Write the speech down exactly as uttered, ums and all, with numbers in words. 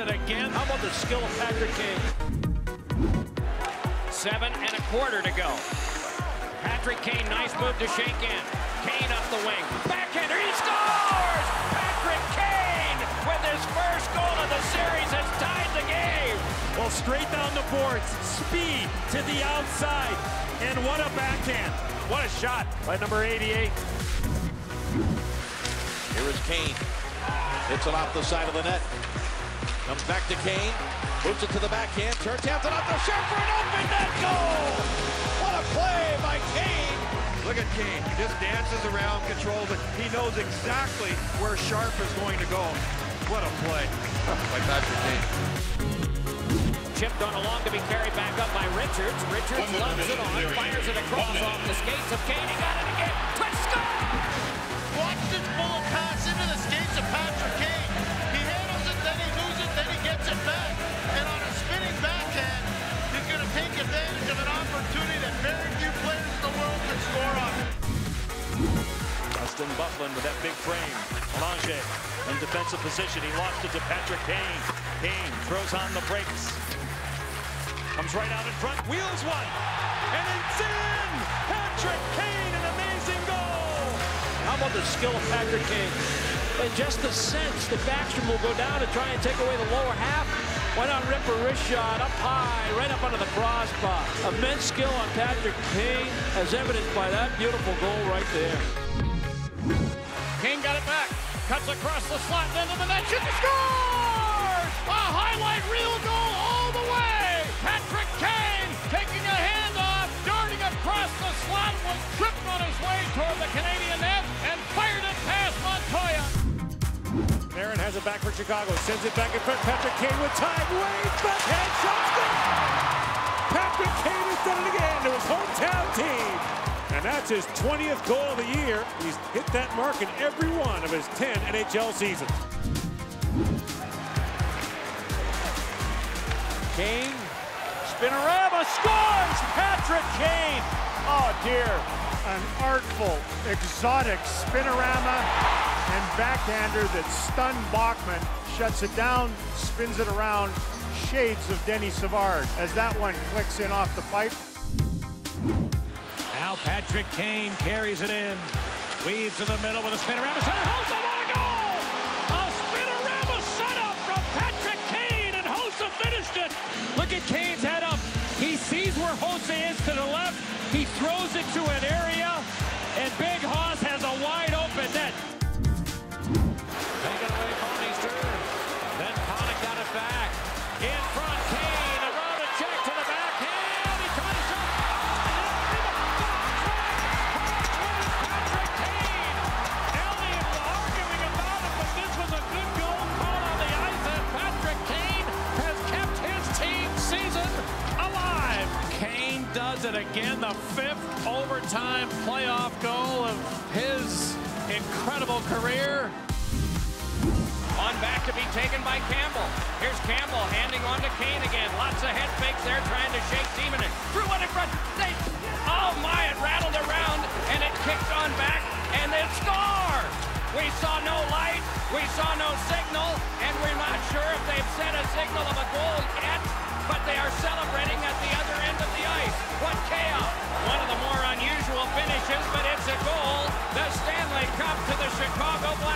it again. How about the skill of Patrick Kane? Seven and a quarter to go. Patrick Kane, nice move to shake in. Kane up the wing. Backhander, he scores! Patrick Kane with his first goal of the series has tied the game. Well, straight down the boards, speed to the outside. And what a backhand. What a shot by number eighty-eight. Here is Kane. Hits it off the side of the net. Comes back to Kane. Moves it to the backhand. Turn taps it off the Sharp for an open net goal! What a play by Kane! Look at Kane. He just dances around, controls it. He knows exactly where Sharp is going to go. What a play by Patrick Kane. Chipped on along to be carried back up by Richards. Richards loves it on, fires it across off the skates of Kane. He got it again. Twist score! Watch this ball pass into the skates of Patrick Kane. He handles it, then he moves it, then he gets it back. And on a spinning backhand, he's going to take advantage of an opportunity that very few players in the world can score on. Justin Bufflin with that big frame. Lange in defensive position. He lost it to Patrick Kane. Kane throws on the brakes. Comes right out in front. Wheels one. And it's in! Patrick Kane, an amazing goal! How about the skill of Patrick Kane? And just the sense that Baxter will go down and try and take away the lower half. Why not rip a wrist shot up high, right up under the crossbar? Immense skill on Patrick Kane, as evidenced by that beautiful goal right there. Kane got it back. Cuts across the slot, then to the net, shoots and scores! A highlight reel goal all the way! Patrick Kane taking a handoff, darting across the slot, was tripped on his way toward the Canadian net, and fired it past Montoya. Aaron has it back for Chicago, sends it back in front. Patrick Kane with time, Wade, backhand shot, Patrick Kane has done it again to his hometown team. And that's his twentieth goal of the year. He's hit that mark in every one of his ten N H L seasons. Kane, spinorama, scores! Patrick Kane! Oh dear. An artful, exotic spinorama and backhander that stunned Bachman, shuts it down, spins it around, shades of Denis Savard as that one clicks in off the pipe. Now Patrick Kane carries it in, weaves to the middle with a spinorama setup, Hossa, what a goal! A spinorama setup from Patrick Kane, and Hossa finished it! Look at Kane's head up, he sees where Hossa is to the left, he throws it to an area, and Big Hoss has a wide open net. Taken away Coney's turn. Then Coney got it back. In front, Kane. Around a check to the backhand. He tried to shoot. Patrick Kane. Elliott was arguing about it, but this was a good goal call on the ice, and Patrick Kane has kept his team season alive. Kane does it again. The fifth overtime playoff goal of his incredible career. On back to be taken by Campbell. Here's Campbell handing on to Kane again. Lots of head fakes there trying to shake Demon in. Threw one in front. They, oh my, it rattled around and it kicked on back and then score! We saw no light, we saw no signal, and we're not sure if they've sent a signal of a goal yet, but they are celebrating at the other end of the ice. What chaos! One of the more unusual finishes, but it's a goal. The Stanley Cup to the Chicago Blackhawks.